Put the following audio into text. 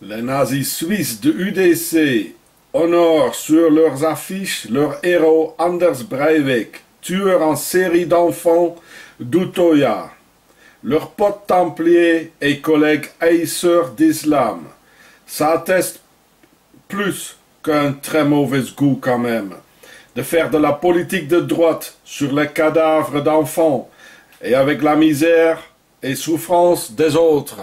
Les nazis suisses de UDC honorent sur leurs affiches leur héros Anders Breivik, tueur en série d'enfants d'Utoya, leur pote templier et collègue haïsseur d'islam. Ça atteste plus qu'un très mauvais goût quand même, de faire de la politique de droite sur les cadavres d'enfants et avec la misère et souffrance des autres.